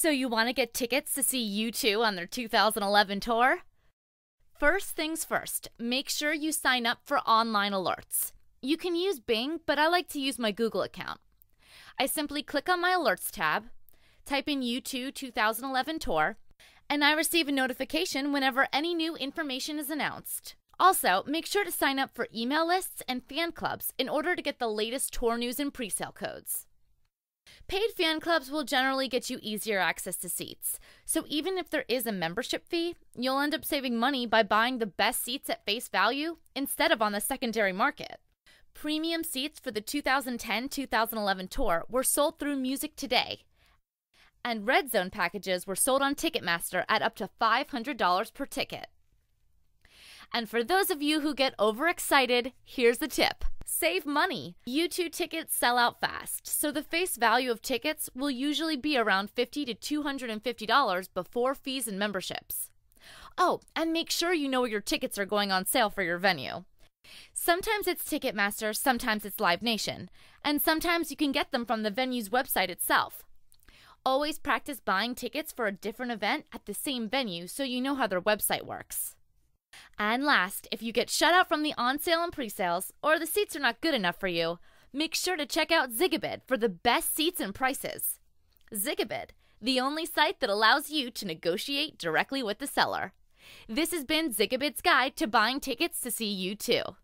So you want to get tickets to see U2 on their 2011 tour? First things first, make sure you sign up for online alerts. You can use Bing, but I like to use my Google account. I simply click on my Alerts tab, type in U2 2011 Tour, and I receive a notification whenever any new information is announced. Also, make sure to sign up for email lists and fan clubs in order to get the latest tour news and presale codes. Paid fan clubs will generally get you easier access to seats, so even if there is a membership fee, you'll end up saving money by buying the best seats at face value instead of on the secondary market. Premium seats for the 2010-2011 tour were sold through Music Today, and Red Zone packages were sold on Ticketmaster at up to $500 per ticket. And for those of you who get overexcited, here's the tip. Save money. U2 tickets sell out fast, so the face value of tickets will usually be around $50 to $250 before fees and memberships. Oh, and make sure you know where your tickets are going on sale for your venue. Sometimes it's Ticketmaster, sometimes it's Live Nation, and sometimes you can get them from the venue's website itself. Always practice buying tickets for a different event at the same venue so you know how their website works. And last, if you get shut out from the on-sale and pre-sales, or the seats are not good enough for you, make sure to check out Zigabid for the best seats and prices. Zigabid, the only site that allows you to negotiate directly with the seller. This has been Zigabid's guide to buying tickets to see U2.